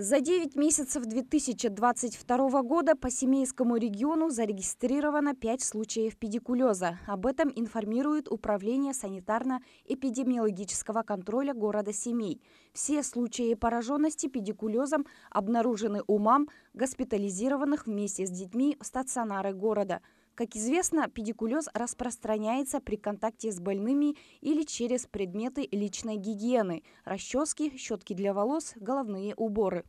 За 9 месяцев 2022 года по Семейскому региону зарегистрировано 5 случаев педикулеза. Об этом информирует Управление санитарно-эпидемиологического контроля города Семей. Все случаи пораженности педикулезом обнаружены у мам, госпитализированных вместе с детьми в стационары города. Как известно, педикулез распространяется при контакте с больными или через предметы личной гигиены – расчески, щетки для волос, головные уборы.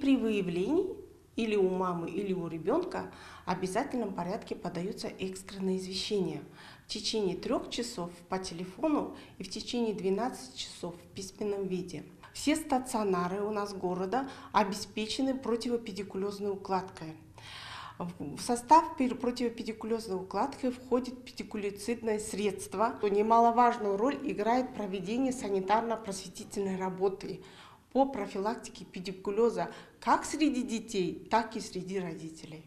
При выявлении или у мамы, или у ребенка в обязательном порядке подаются экстренные извещения. В течение 3 часов по телефону и в течение 12 часов в письменном виде. Все стационары у нас города обеспечены противопедикулезной укладкой. В состав противопедикулезной укладки входит педикулицидное средство. Немаловажную роль играет проведение санитарно-просветительной работы по профилактике педикулеза как среди детей, так и среди родителей.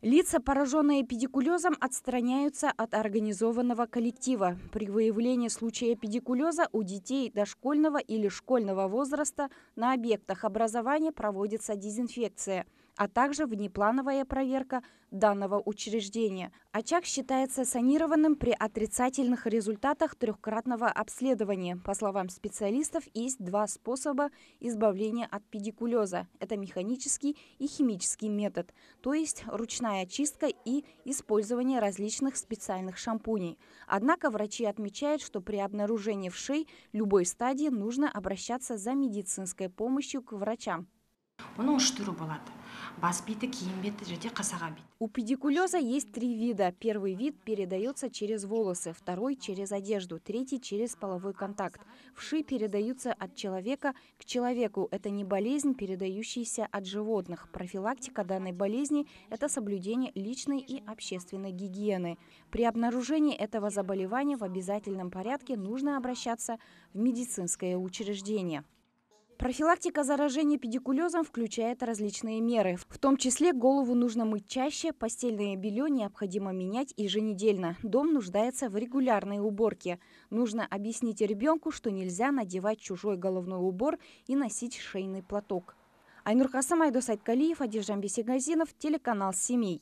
Лица, пораженные педикулезом, отстраняются от организованного коллектива. При выявлении случая педикулеза у детей дошкольного или школьного возраста на объектах образования проводится дезинфекция, а также внеплановая проверка данного учреждения. Очаг считается санированным при отрицательных результатах трехкратного обследования. По словам специалистов, есть 2 способа избавления от педикулеза. Это механический и химический метод, то есть ручная чистка и использование различных специальных шампуней. Однако врачи отмечают, что при обнаружении вшей любой стадии нужно обращаться за медицинской помощью к врачам. У педикулеза есть 3 вида. Первый вид передается через волосы, второй – через одежду, третий – через половой контакт. Вши передаются от человека к человеку. Это не болезнь, передающаяся от животных. Профилактика данной болезни – это соблюдение личной и общественной гигиены. При обнаружении этого заболевания в обязательном порядке нужно обращаться в медицинское учреждение. Профилактика заражения педикулезом включает различные меры. В том числе голову нужно мыть чаще, постельное белье необходимо менять еженедельно. Дом нуждается в регулярной уборке. Нужно объяснить ребенку, что нельзя надевать чужой головной убор и носить шейный платок. Айнур Касымайдасайт Калиев, Одержан Бесигазинов, телеканал Семей.